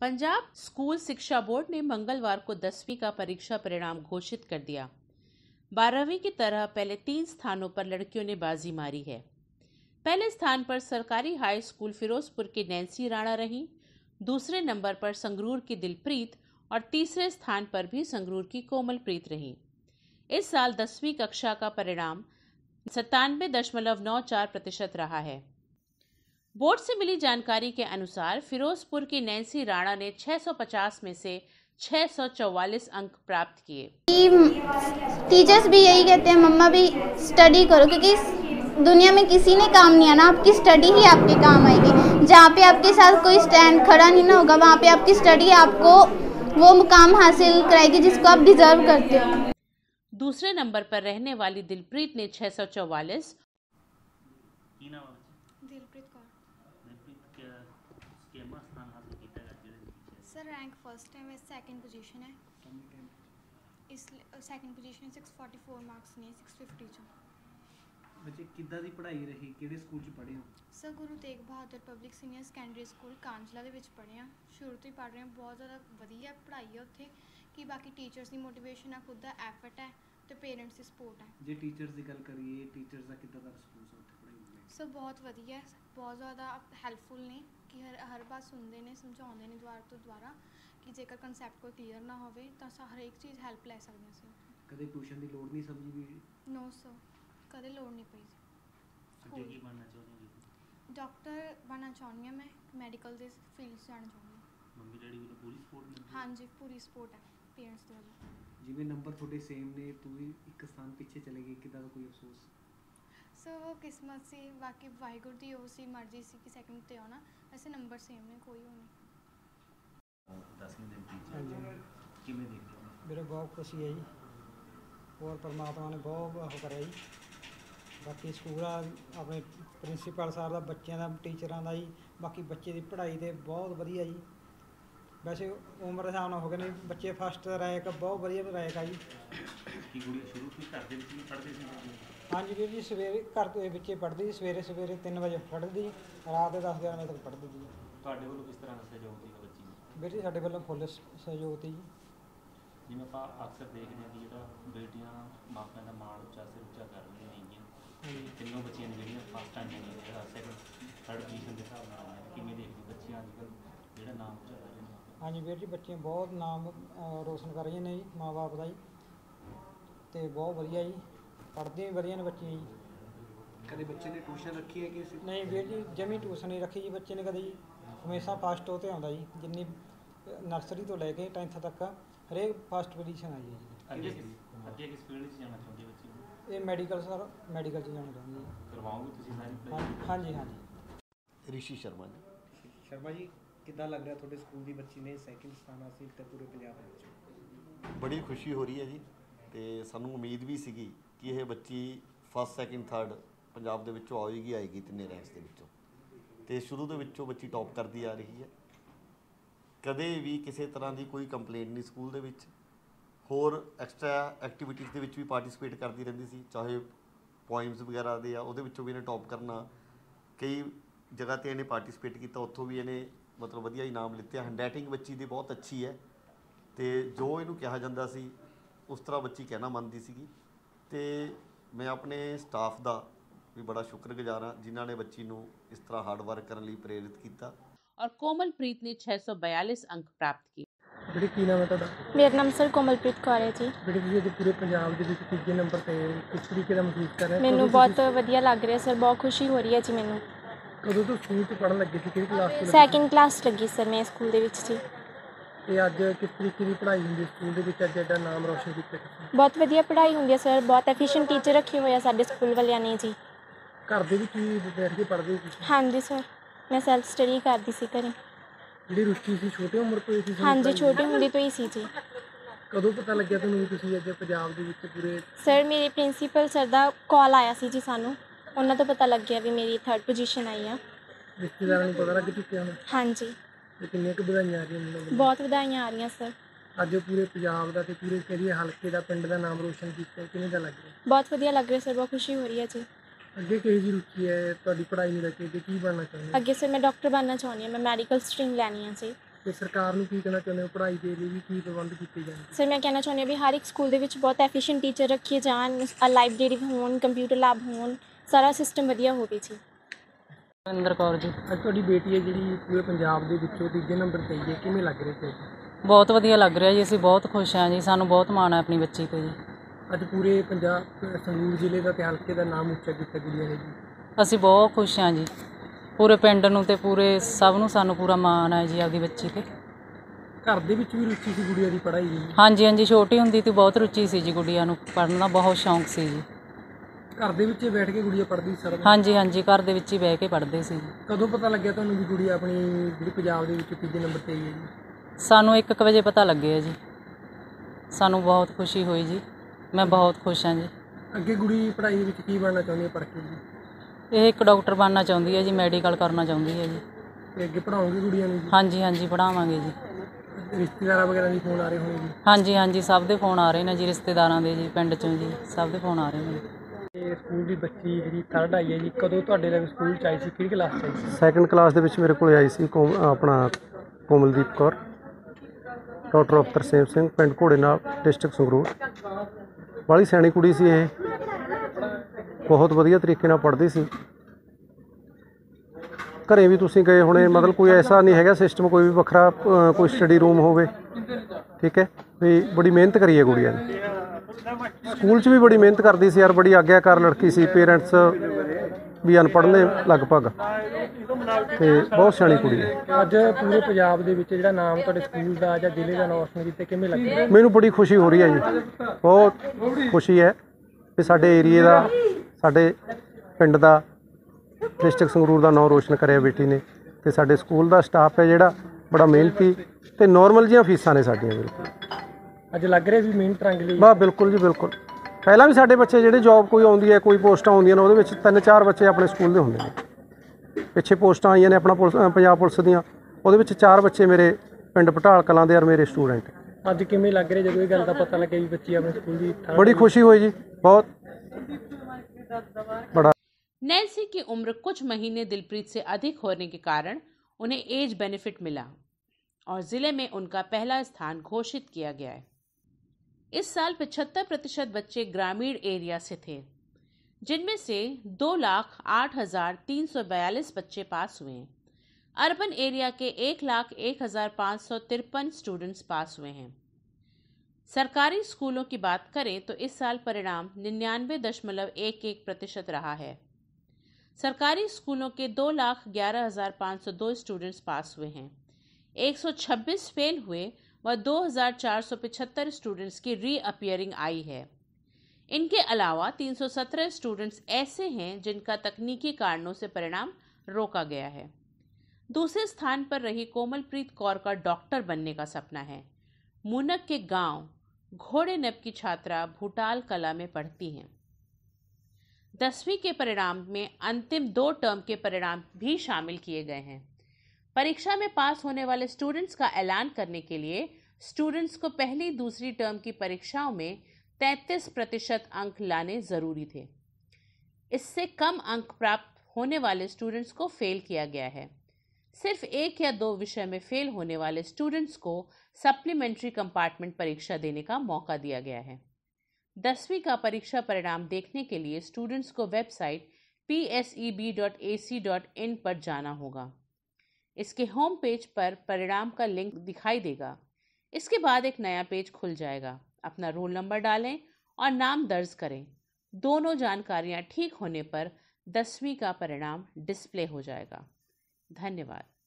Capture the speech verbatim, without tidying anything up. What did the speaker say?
Punjab school शिक्षा board ने मंगलवार को दसवीं का परीक्षा परिणाम घोषित कर दिया। बारहवीं की तरह पहले तीन स्थानों पर लड़कियों ने बाजी मारी है। पहले स्थान पर सरकारी हाई स्कूल फिरोजपुर की नैंसी राणा रहीं, दूसरे नंबर पर संगरूर की दिलप्रीत और तीसरे स्थान पर भी संगरूर की कोमल प्रीत रहीं। इस साल दसवीं कक्षा का परिणाम सत्तानवे दशमलव नौ चार प्रतिशत रहा है। बोर्ड से मिली जानकारी के अनुसार फिरोजपुर की नैंसी राणा ने छह सौ पचास में से छह सौ चौवालीस अंक प्राप्त किए। टीचर्स भी यही कहते हैं, मम्मा भी स्टडी करो, क्योंकि दुनिया में किसी ने काम नहीं आना, आपकी स्टडी ही आपके काम आएगी। जहाँ पे आपके साथ कोई स्टैंड खड़ा नहीं ना होगा, वहाँ पे आपकी स्टडी आपको वो मुकाम हासिल कराएगी जिसको आप डिजर्व करते हो। दूसरे नंबर पर रहने वाली दिलप्रीत ने छह सौ चौवालीस, सर रैंक फर्स्ट है, मेरी सेकंड पोजीशन है, इसलिए सेकंड पोजीशन छह सौ चौवालीस मार्क्स ने छह सौ पचास जो। बच्चे किद्दा दी पढ़ाई रही, केड़े स्कूल च पढ़े हो? Sir Guru Tegh Bahadur public senior secondary school Kanjla दे विच पढ़े हां, शुरू तो ही पढ़ रहे हैं। बहुत ज़्यादा वधिया पढ़ाई है उत्थे, कि बाकी टीचर्स दी मोटिवेशन है, खुद दा एफर्ट है ते पेरेंट्स दी सपोर्ट है। जे टीचर्स दी गल करिए, टीचर्स दा किद्दा दा रिस्पांस उत्थे पढ़ाई में? सर बहुत वधिया है, बहुत ज़्यादा हेल्पफुल ने, कि हर हर बात सुनते ने, समझाते ने द्वारा तो द्वारा, कि जेकर कंसैप्ट कोई क्लीयर ना होवे तो हर एक चीज़ हैल्प ले सकते हैं। कदे ट्यूशन दी लोड़ नहीं समझी भी? नो सर, कदे लोड़ नहीं पई। सब्जेक्ट बनना चाहूँगी, डॉक्टर बनना चाहूँगी हूँ, मैं मैडिकल दे फील्ड जाना चाहूँगी। मम्मी डैडी को पूरी सपोर्ट? हाँ जी पूरी सपोर्ट है पेरेंट्स दे वालों। जिवें नंबर थोड़े सेम ने, तू भी एक स्थान पिछे चले गई, किदा कोई अफसोस? सर वो किस्मत सी, बाकी वाहिगुरु दी ओह सी मर्जी सी कि सेकंड ते आना, ऐसे नंबर सेम ने कोई हो नहीं। दसवीं दिन टीचर किवें देखदे हो? मेरा बहुत खुशी है जी, और परमात्मा ने बहुत करा जी, बाकी स्कूल अपने प्रिंसीपल साहब का, बच्चों का, टीचरों का जी, बाकी बच्चे की पढ़ाई तो बहुत वधिया जी। वैसे उम्र हिसाब नाल हो गए ने बच्चे, फस्ट रैंक बहुत वधिया रैंक आ जी। की गुड़िया शुरू की घर दे विच पढ़दे सी? हाँ जी जी, सवेरे घर के बच्चे पढ़ते जी, सवेरे सवेरे तीन बजे पढ़ती, रात के दस ग्यारह बजे तक पढ़ती जी। वालों किस तरह सहयोग दी बच्ची? बेटी साढ़े वालों फुल सहयोग दी जी। जिवें आपां अक्सर देखते हैं कि जिहड़ा बेटियां मापियां दा मान उच्चा सिर उच्चा कर रही हैं, तीनों बच्चियां जिहड़ियां फर्स्ट आईआं ने सैकंड थर्ड पोजीशन दे हिसाब नाल आईआं, किवें देखदे बच्चियां अजकल जिहड़ा नाम उच्चा कर रही हैं? हाँ जी बेटी, बच्चियां बहुत नाम रोशन कर रही ने जी, माँ बाप का जी, तो बहुत वधिया जी, पढ़ते भी वधिया ने बच्चे जी। कदे बच्चे ने ट्यूशन रखी है कि नहीं? वीर जी जमी ट्यूशन नहीं रखी जी बच्चे ने कदे जी, हमेशा फस्ट होते आंदा जी, जिन्नी नर्सरी तो लैके टेंथ तक हरेक फस्ट पोजीशन आई है जी। अगे किस फील्ड च जाना चाहुंदे बच्चे? ये मैडिकल सर, मैडिकल च जाना चाहुंदे जी। करवाओगे तुसीं सारी पढ़ाई? हां जी, हां जी। ऋषि शर्मा जी। शर्मा जी किद्दां लग रहा तुहाडे स्कूल दी बच्ची ने सेकंड स्थान हासिल किया पूरे पंजाब विच? बड़ी खुशी हो रही है जी, ते सानूं उम्मीद भी सीगी कि यह बच्ची फस्ट सैकेंड थर्ड पंजाब दे विच्चों आएगी आएगी तिन्ने रैंक्स दे विच्चों, ते शुरू दे विच्चों बच्ची टॉप करती आ रही है। कदे भी किसी तरह की कोई कंप्लेंट नहीं स्कूल दे विच, होर एक्स्ट्रा एक्टिविटीज़ दे विच भी पार्टिसिपेट करती रहिंदी सी, चाहे पोइम्स वगैरह दे आ उहदे विच्चों भी इन्हें टॉप करना, कई जगह ते इन्हें पार्टिसिपेट किया, उत्थों भी इन्हें मतलब वधिया इनाम लिते। हैंडराइटिंग बच्ची दी बहुत अच्छी है, तो जो इहनूं कहा जांदा सी उस तरह बच्ची कहना मनदी सीगी। तो मैं अपने स्टाफ का भी बड़ा शुक्रगुजार हाँ, जिन्होंने बच्ची नूं इस तरह हार्ड वर्क करने लिए प्रेरित किया। और कोमल प्रीत ने छः सौ बयालीस अंक प्राप्त किए। बेटी की नाम है तुहाडा? मेरा नाम सर कोमल प्रीत कौर है जी। बेटी जी जो पूरे पंजाब दे विच तीजे नंबर ते किस तरीके दा महसूस कर रहे हो? मैनूं बहुत वधिया लग रहा सर, बहुत खुशी हो रही है जी। मैनूं कदों तों स्कूल च पढ़न लगी सी? किस क्लास च? सैकंड क्लास लगी सर मैं स्कूल दे विच जी। ये अज किस तरीके की पढ़ाई होंगी स्कूल दे विच? अज एडा नाम रोशन कीता? बहुत वधिया पढ़ाई होंगी सर, बहुत एफिशिएंट टीचर रखे हुए साडे स्कूल वालियां ने जी। घर दे विच बैठ के पढ़दे हो? हाँ जी सर, मैं सेल्फ स्टडी करदी सी घरे। जिहड़ी रुचि सी छोटे उम्र तो ही सी? हाँ जी छोटे हुंदे तो ही सी जी। कदों पता लग्या तुहानूं तुसीं अज पंजाब दे विच पूरे? सर मेरे प्रिंसीपल सर दा कॉल आया सी जी सानूं, उन्हां तो पता लग्या भी मेरी थर्ड पोजीशन आई है। रिश्तेदारां नूं पता लग चुक्या? हाँ जी। ਕਿੰਨੀਆਂ ਕੁ ਵਧਾਈਆਂ ਆ ਰਹੀਆਂ? ਬਹੁਤ ਵਧਾਈਆਂ ਆ ਰਹੀਆਂ ਸਰ। ਅੱਜ ਪੂਰੇ ਪੰਜਾਬ ਦਾ ਤੇ ਪੂਰੇ ਕਰੀਏ ਹਲਕੇ ਦਾ ਪਿੰਡ ਦਾ ਨਾਮ ਰੋਸ਼ਨ ਕੀਤਾ, ਕਿੰਨੇ ਦਾ ਲੱਗ ਰਿਹਾ? ਬਹੁਤ ਵਧੀਆ ਲੱਗ ਰਿਹਾ ਸਰ, ਬਹੁਤ ਖੁਸ਼ੀ ਹੋ ਰਹੀ ਹੈ ਜੀ। ਅੱਗੇ ਕਿਹੋ ਜਿਹੀ ਰੁਚੀ ਹੈ ਤੁਹਾਡੀ ਪੜ੍ਹਾਈ ਨੂੰ ਲੈ ਕੇ, ਕੀ ਬਣਨਾ ਚਾਹੁੰਦੇ ਹੋ? ਅੱਗੇ ਸਰ ਮੈਂ ਡਾਕਟਰ ਬਣਨਾ ਚਾਹੁੰਦੀ ਹਾਂ, ਮੈਂ ਮੈਡੀਕਲ ਸਟਰੀਮ ਲੈਣੀ ਹੈ ਜੀ। ਤੇ ਸਰਕਾਰ ਨੂੰ ਕੀ ਕਹਿਣਾ ਚਾਹੁੰਦੇ ਹੋ ਪੜ੍ਹਾਈ ਦੇ ਲਈ ਵੀ ਕੀ ਪ੍ਰਬੰਧ ਕੀਤੇ ਜਾਣ? ਸਰ ਮੈਂ ਕਹਿਣਾ ਚਾਹੁੰਦੀ ਹਾਂ ਵੀ ਹਰ ਇੱਕ ਸਕੂਲ ਦੇ ਵਿੱਚ ਬਹੁਤ ਐਫੀਸ਼ੀਐਂਟ ਟੀਚਰ ਰੱਖੇ ਜਾਣ, ਲਾਇਬ੍ਰੇਰੀ ਹੋਣ, ਕੰਪਿਊਟਰ ਲੈਬ ਹੋਣ, ਸਾਰਾ ਸਿਸਟਮ ਵਧੀਆ ਹੋਵੇ ਜੀ। ਅੰਦਰ ਕੌਰ ਜੀ, ਅੱਜ ਤੁਹਾਡੀ ਬੇਟੀ ਹੈ ਜਿਹੜੀ ਪੂਰੇ ਪੰਜਾਬ ਦੇ ਵਿੱਚੋਂ ਤੀਜੇ ਨੰਬਰ ਤੇ ਹੈ, ਕਿਵੇਂ ਲੱਗ ਰਿਹਾ ਤੇ? ਬਹੁਤ ਵਧੀਆ ਲੱਗ ਰਿਹਾ ਜੀ, ਅਸੀਂ ਬਹੁਤ ਖੁਸ਼ ਹਾਂ ਜੀ, ਸਾਨੂੰ ਬਹੁਤ ਮਾਣ ਹੈ ਆਪਣੀ ਬੱਚੀ ਤੇ ਜੀ। ਅੱਜ ਪੂਰੇ ਪੰਜਾਬ ਸੰਗਰੂਰ ਜ਼ਿਲ੍ਹੇ ਦਾ ਤੇ ਹਲਕੇ ਦਾ ਨਾਮ ਉੱਚਾ ਕੀਤਾ ਗਿਆ ਹੈ ਜੀ, ਅਸੀਂ ਬਹੁਤ ਖੁਸ਼ ਹਾਂ ਜੀ, पूरे पिंड नूं ते पूरे सब नूं सानूं पूरा माण है जी आपदी बच्ची ते। घर दे विच भी रुचि सी गुड़िया दी पढ़ाई जी? हाँ जी हाँ जी, छोटी हुंदी तो बहुत रुचि सी जी, गुड़िया नूं पढ़न दा बहुत शौक सी जी। घर दे विच बैठ के गुड़िया पढ़दी सर? हाँ जी हाँ जी, घर दे विच ही बह के पढ़दे सी। कदों पता लग्गिया तुहानूं वी गुड़िया अपनी जिहड़ी पंजाब दे विच तीजे नंबर ते आई है जी? सानूं एक वजे पता लग्गिया जी, सानूं बहुत खुशी होई जी, मैं बहुत खुश हाँ जी। अगे गुड़ी पढ़ाई दे विच की बनना चाहुंदी है पढ़ के जी? ਇਹ ਇੱਕ ਡਾਕਟਰ ਬਣਨਾ ਚਾਹੁੰਦੀ ਹੈ ਜੀ, ਮੈਡੀਕਲ ਕਰਨਾ ਚਾਹੁੰਦੀ ਹੈ ਜੀ। ਤੇ ਅੱਗੇ ਪੜਾਉਂਗੀ ਕੁੜੀਆਂ ਨੂੰ? ਹਾਂ ਜੀ ਹਾਂ ਜੀ, ਪੜਾਵਾਂਗੇ ਜੀ। ਰਿਸ਼ਤੇਦਾਰਾਂ ਵਗੈਰਾ ਦੇ ਫੋਨ ਆ ਰਹੇ ਹੋਣਗੇ? ਹਾਂ ਜੀ ਹਾਂ ਜੀ, ਸਭ ਦੇ ਫੋਨ ਆ ਰਹੇ ਨੇ ਜੀ, ਰਿਸ਼ਤੇਦਾਰਾਂ ਦੇ ਜੀ, ਪਿੰਡ ਚੋਂ ਜੀ, ਸਭ ਦੇ ਫੋਨ ਆ ਰਹੇ ਨੇ। ਇਹ ਸਕੂਲ ਦੀ ਬੱਚੀ ਜਿਹੜੀ ਥਰਡ ਆਈ ਹੈ ਜੀ, ਕਦੋਂ ਤੁਹਾਡੇ ਨਾਲ ਸਕੂਲ ਚ ਆਈ ਸੀ, ਕਿਹੜੀ ਕਲਾਸ ਚ ਆਈ ਸੀ? ਸੈਕੰਡ ਕਲਾਸ ਦੇ ਵਿੱਚ ਮੇਰੇ ਕੋਲ ਆਈ ਸੀ ਆਪਣਾ ਕੋਮਲਦੀਪ ਕੌਰ, ਡਾਕਟਰ ਅਖਤਰਸੇਮ ਸਿੰਘ, ਪਿੰਡ ਘੋੜੇ ਨਾਲ, ਡਿਸਟ੍ਰਿਕਟ ਸੰਗਰੂਰ। ਵਾਲੀ ਸਿਆਣੀ ਕੁੜੀ ਸੀ ਇਹ, बहुत वधिया तरीके पढ़ती सी। घरें भी तुसीं गए हुणे, मतलब कोई ऐसा नहीं है सिस्टम कोई भी वखरा कोई स्टडी रूम होवे, ठीक है भी बड़ी मेहनत करी है गुड़िया ने। स्कूल च भी बड़ी मेहनत करती सी यार, बड़ी आग्ञाकार लड़की सी, पेरेंट्स भी अनपढ़ ने लगभग, तो बहुत सियाणी कुड़ी है। अज पूरे पंजाब दे विच जिहड़ा नाम तुहाडे स्कूल दा जां जिले दा नाम रोशन कीता, किवें लग रिहा? मैनूं बड़ी खुशी हो रही है जी, बहुत खुशी है कि साडे एरिए दा, साडे पिंड दा, डिस्ट्रिक्ट संगरूर दा नाम रोशन करेया बेटी ने। ते साडे स्कूल दा स्टाफ है जिहड़ा बड़ा मेहनती, ते नॉर्मल जिहियां फीसां ने साडियां, बिल्कुल अज लग रहा भी मेहनत रंग लई। वाह, बिल्कुल जी बिल्कुल। पहला भी साडे बच्चे जिहड़े जॉब कोई आउंदी है, कोई पोस्टां आउंदियां ने, उहदे विच तीन चार बच्चे अपने स्कूल दे हुंदे ने। पिछे पोस्टां आईयां ने अपना पंजाब पुलिस दीयां, उहदे विच चार बच्चे मेरे पिंड भटाल कलां दे और मेरे स्टूडेंट। अज किवें लग रहा जदों इह गल दा पता लगे भी बच्ची अपने स्कूल दी? बड़ी खुशी होई जी, बहुत बड़ा। नैंसी की उम्र कुछ महीने दिलप्रीत से अधिक होने के कारण उन्हें एज बेनिफिट मिला और जिले में उनका पहला स्थान घोषित किया गया है। इस साल पचहत्तर प्रतिशत बच्चे ग्रामीण एरिया से थे, जिनमें से दो लाख आठ हजार तीन सौ बयालीस बच्चे पास हुए हैं। अर्बन एरिया के एक लाख एक हजार पाँच सौ तिरपन स्टूडेंट्स पास हुए हैं। सरकारी स्कूलों की बात करें तो इस साल परिणाम निन्यानवे दशमलव एक एक प्रतिशत रहा है। सरकारी स्कूलों के दो लाख ग्यारह हज़ार पाँच सौ दो स्टूडेंट्स पास हुए हैं, एक सौ छब्बीस फेल हुए व दो हज़ार चार सौ पिछहत्तर स्टूडेंट्स की री अपीयरिंग आई है। इनके अलावा तीन सौ सत्रह स्टूडेंट्स ऐसे हैं जिनका तकनीकी कारणों से परिणाम रोका गया है। दूसरे स्थान पर रही कोमल प्रीत कौर का डॉक्टर बनने का सपना है। मूनक के गाँव घोड़े नब की छात्रा भूटाल कला में पढ़ती हैं। दसवीं के परिणाम में अंतिम दो टर्म के परिणाम भी शामिल किए गए हैं। परीक्षा में पास होने वाले स्टूडेंट्स का ऐलान करने के लिए स्टूडेंट्स को पहली दूसरी टर्म की परीक्षाओं में तैंतीस प्रतिशत अंक लाने ज़रूरी थे। इससे कम अंक प्राप्त होने वाले स्टूडेंट्स को फेल किया गया है। सिर्फ एक या दो विषय में फेल होने वाले स्टूडेंट्स को सप्लीमेंट्री कंपार्टमेंट परीक्षा देने का मौका दिया गया है। दसवीं का परीक्षा परिणाम देखने के लिए स्टूडेंट्स को website P S E B dot A C dot in पर जाना होगा। इसके होम पेज पर परिणाम का लिंक दिखाई देगा। इसके बाद एक नया पेज खुल जाएगा। अपना रोल नंबर डालें और नाम दर्ज करें। दोनों जानकारियां ठीक होने पर दसवीं का परिणाम डिस्प्ले हो जाएगा। धन्यवाद।